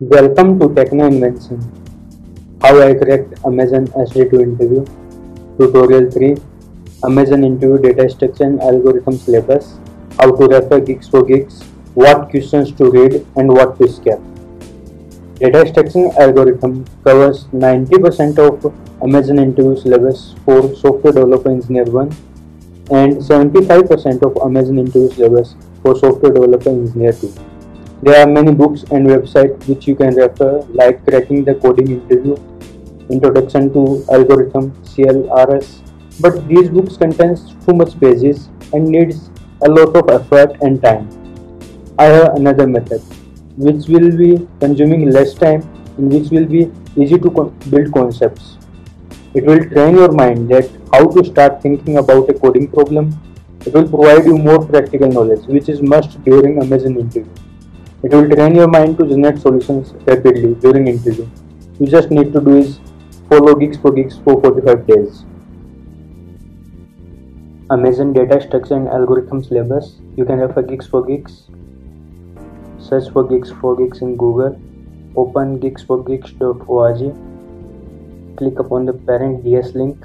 Welcome to Techno Invention, How I Cracked Amazon SD2 Interview, Tutorial 3, Amazon Interview Data Structure and Algorithm Syllabus, How to Refer GeeksforGeeks, What Questions to Read and What to Skip. Data Structure and Algorithm covers 90% of Amazon Interview Syllabus for Software Developer Engineer 1 and 75% of Amazon Interview Syllabus for Software Developer Engineer 2. There are many books and websites which you can refer, like Cracking the Coding Interview, Introduction to Algorithm, CLRS, but these books contains too much pages and needs a lot of effort and time. I have another method which will be consuming less time and which will be easy to build concepts. It will train your mind that how to start thinking about a coding problem. It will provide you more practical knowledge which is must during Amazon interview. It will train your mind to generate solutions rapidly during interview. You just need to do is follow GeeksforGeeks for 45 days. Amazon Data Structure and Algorithm Syllabus. You can refer GeeksforGeeks. Search for GeeksforGeeks in Google. Open GeeksforGeeks.org. Click upon the parent DS link.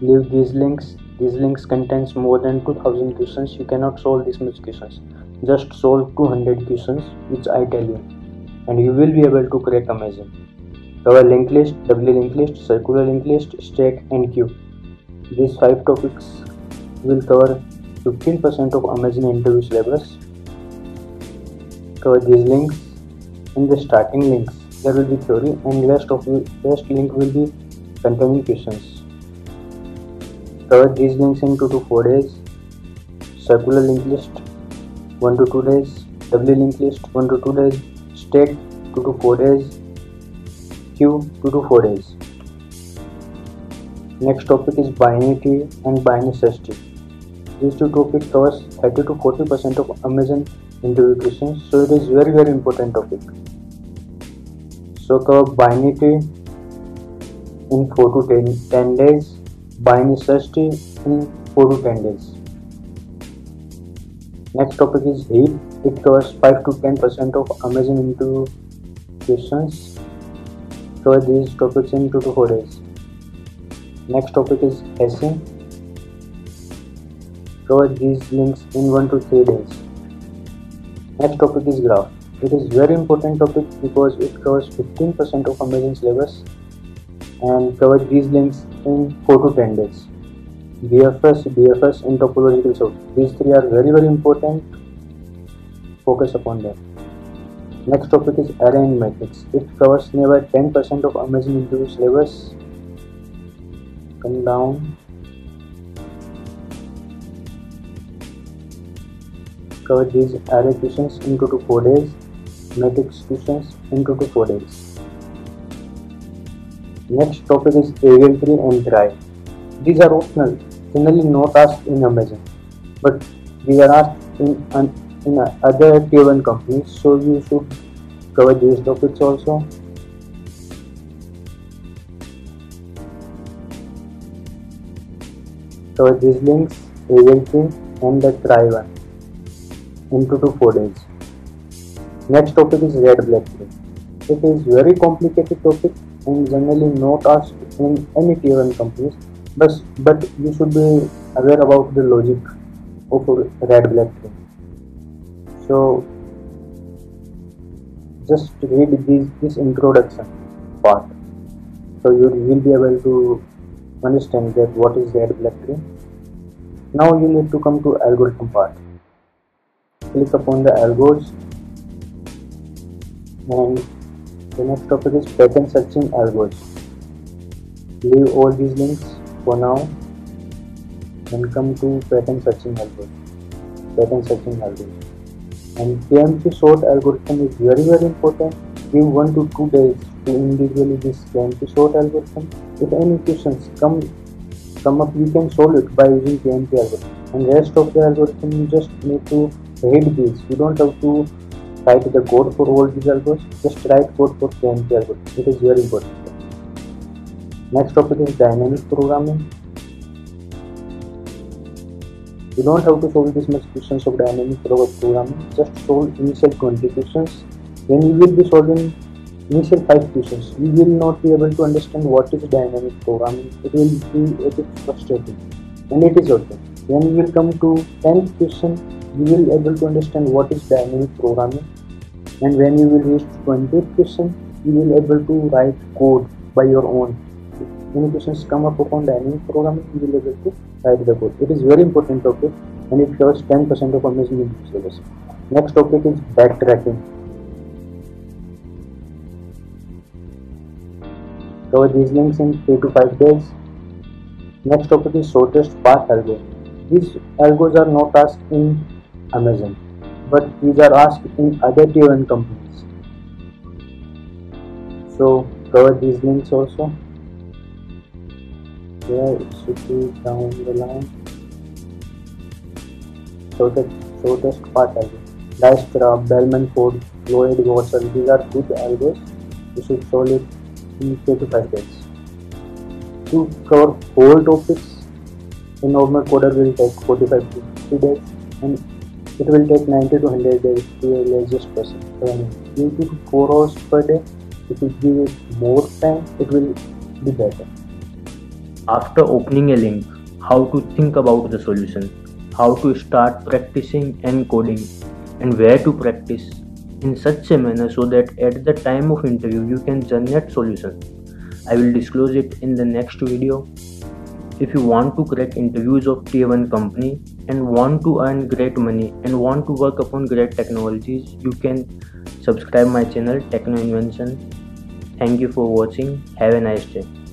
Leave these links. These links contains more than 2000 questions. You cannot solve this much questions. Just solve 200 questions which I tell you, and you will be able to crack Amazon. Cover linked list, doubly linked list, circular linked list, stack and queue. These 5 topics will cover 15% of Amazon interview syllabus. Cover these links. In the starting links, there will be theory, and rest link will be containing questions. Cover these links in 2 to 4 days. Circular link list 1 to 2 days. Doubly linked list 1 to 2 days. Stack 2 to 4 days. Queue 2 to 4 days. Next topic is binary tree and binary search tree. These two topics covers 30 to 40% of Amazon interview questions, so it is very important topic. So cover binary tree in 4 to 10 days. Binary search tree in 4 to 10 days. Next topic is heap. It covers 5 to 10% of Amazon interview questions. Cover these topics in 2 to 4 days. Next topic is hashing. Cover these links in 1 to 3 days. Next topic is graph. It is very important topic because it covers 15% of Amazon syllabus, and cover these links in 4 to 10 days. DFS and topological sort. These three are very important. Focus upon them. Next topic is array and matrix. It covers nearby 10% of Amazon interview syllabus. Come down. Cover these array questions in 2 to 4 days. Matrix questions in 2 to 4 days. Next topic is AVL3 and DRY. These are optional, generally not asked in Amazon, but these are asked in other tier 1 companies, so you should cover these topics also. Cover these links, AVL3 and the DRY one, in 2 to 4 days. Next topic is Red Black 3. It is very complicated topic and generally not asked in any tier 1 companies, but you should be aware about the logic of Red Black 3. So just read this introduction part, so you will be able to understand that what is Red Black 3. Now you need to come to algorithm part. Click upon the algos, and the next topic is pattern searching algos. Leave all these links for now and come to pattern searching algos. And KMP sort algorithm is very important. Give 1 to 2 days to individually this KMP sort algorithm. If any questions come up, you can solve it by using KMP algorithm. And rest of the algorithm you just need to read these. You don't have to write the code for all these algos, just write code for KMP algorithm. It is very important. Next topic is dynamic programming. You don't have to solve this much questions of dynamic programming, just solve initial 20 questions. When you will be solving initial 5 questions, you will not be able to understand what is dynamic programming. It will be a bit frustrating, and it is okay. When you will come to 10th question, you will be able to understand what is dynamic programming, and when you will reach 20th question, you will be able to write code by your own. If any questions come up upon dynamic programming, you will be able to write the code. It is very important topic, and it covers 10% of Amazon syllabus. Next topic is backtracking. Cover these links in 3 to 5 days. Next topic is shortest path algo. These algos are not asked in Amazon, but these are asked in other tier 1 companies. So cover these links also. Yeah, it should be down the line. Shortest path algo. Dijkstra, Bellman Ford, Floyd Warshall. These are good algos. You should solve it in 3 to 5 days. To cover whole topics, a normal coder will take 45 to 50 days, and it will take 90 to 100 days to a largest person. 3 to 4 hours per day. If you give it more time, it will be better. After opening a link, how to think about the solution, how to start practicing and coding, and where to practice in such a manner so that at the time of interview you can generate solution. I will disclose it in the next video. If you want to crack interviews of tier 1 company and want to earn great money and want to work upon great technologies, you can subscribe my channel Techno Invention. Thank you for watching. Have a nice day.